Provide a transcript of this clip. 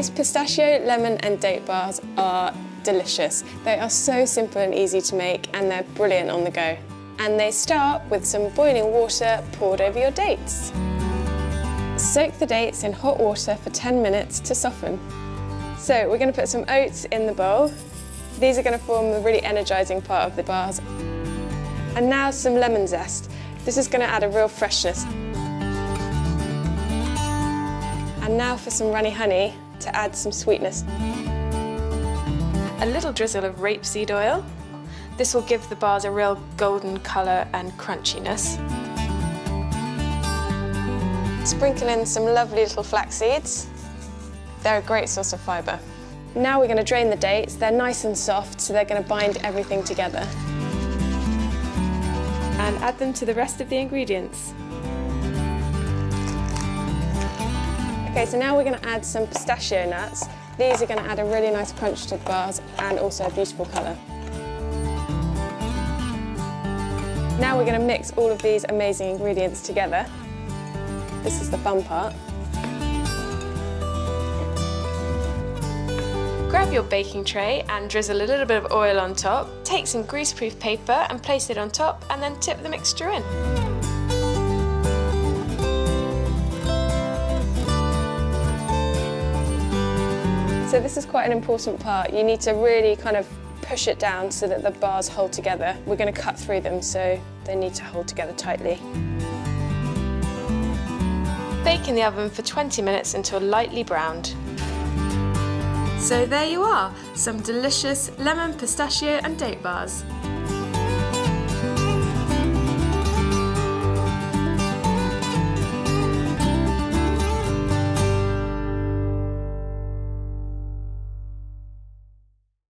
These pistachio, lemon and date bars are delicious. They are so simple and easy to make, and they're brilliant on the go. And they start with some boiling water poured over your dates. Soak the dates in hot water for 10 minutes to soften. So we're going to put some oats in the bowl. These are going to form the really energising part of the bars. And now some lemon zest. This is going to add a real freshness. And now for some runny honey to add some sweetness. A little drizzle of rapeseed oil. This will give the bars a real golden colour and crunchiness. Sprinkle in some lovely little flax seeds. They're a great source of fibre. Now we're going to drain the dates. They're nice and soft, so they're going to bind everything together. And add them to the rest of the ingredients. Okay, so now we're going to add some pistachio nuts. These are going to add a really nice crunch to the bars and also a beautiful colour. Now we're going to mix all of these amazing ingredients together. This is the fun part. Grab your baking tray and drizzle a little bit of oil on top. Take some greaseproof paper and place it on top, and then tip the mixture in. So this is quite an important part. You need to really kind of push it down so that the bars hold together. We're going to cut through them, so they need to hold together tightly. Bake in the oven for 20 minutes until lightly browned. So there you are, some delicious lemon, pistachio and date bars.